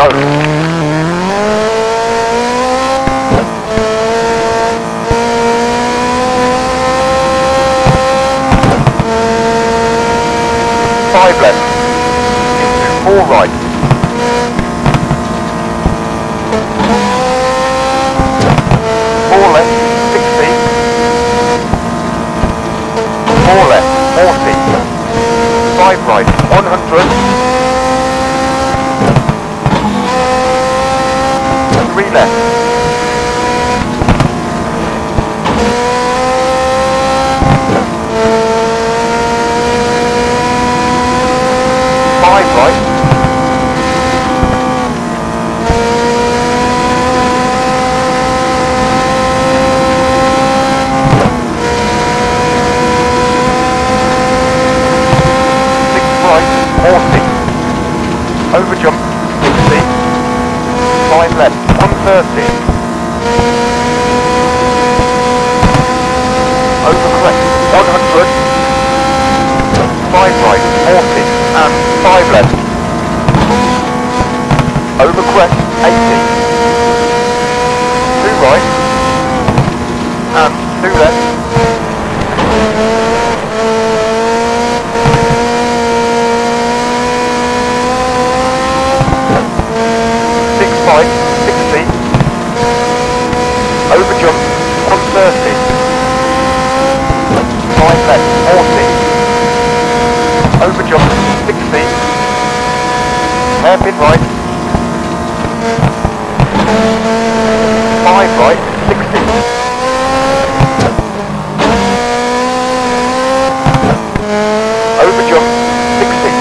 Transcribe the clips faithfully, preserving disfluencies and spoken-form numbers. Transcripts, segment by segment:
go. Five left, into four right. Four left, sixty. Four left, forty. Five right, one hundred. Three left. Five right. Six right, forty. Over jump, sixty. Five left, one thirty. Over crest, one hundred. Five right, forty. And five left. Over crest, eighty. Two right. And two left. Six right, sixty. Over jump, one thirty. Five left, forty. Over jump. sixty, hairpin right, five right, sixty, over jump, sixty,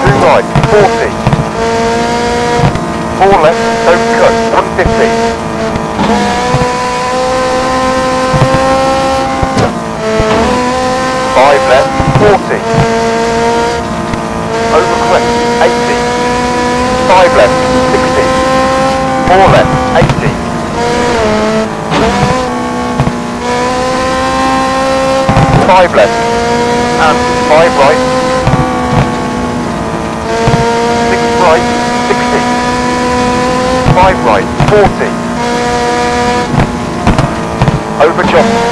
two right, forty, four left, don't cut, one fifty, five left, forty, eighty, five left, sixty, four left, eighty, five left, and five right, six right, sixty, five right, forty, over jump.